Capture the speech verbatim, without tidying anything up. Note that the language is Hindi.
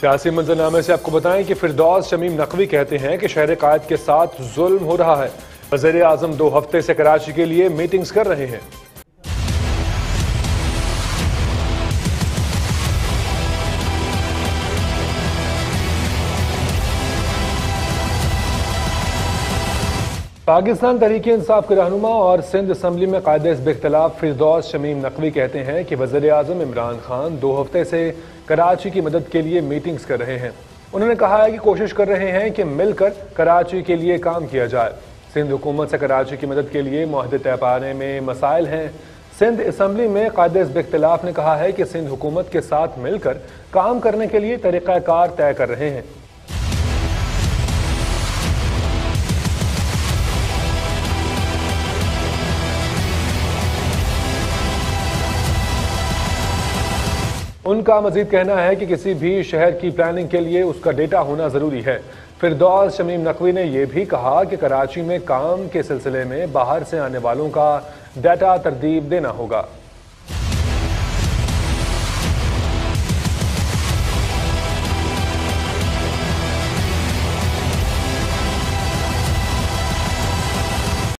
सियासी मंजरनामे से आपको बताएं कि फरदौस शमीम नकवी कहते हैं कि शहर कायद के साथ जुल्म हो रहा है। वज़ीर आज़म दो हफ्ते से कराची के लिए मीटिंग्स कर रहे हैं। पाकिस्तान तहरीक इंसाफ के रहनुमा और सिंध असम्बली में कायदे हिज़्ब इख्तिलाफ फरदौस शमीम नकवी कहते हैं कि वज़ीर आज़म इमरान खान दो हफ्ते से कराची की मदद के लिए मीटिंग्स कर रहे हैं। उन्होंने कहा है कि कोशिश कर रहे हैं कि मिलकर कराची के लिए काम किया जाए। सिंध हुकूमत से कराची की मदद के लिए मुआहदे तय पाने में मसाइल हैं। सिंध असम्बली में कायदे हिज़्ब इख्तिलाफ ने कहा है कि सिंध हुकूमत के साथ मिलकर काम करने के लिए तरीक़ाकार तय कर रहे हैं। उनका मजीद कहना है कि किसी भी शहर की प्लानिंग के लिए उसका डेटा होना ज़रूरी है। फरदौस शमीम नकवी ने यह भी कहा कि कराची में काम के सिलसिले में बाहर से आने वालों का डेटा तरतीब देना होगा।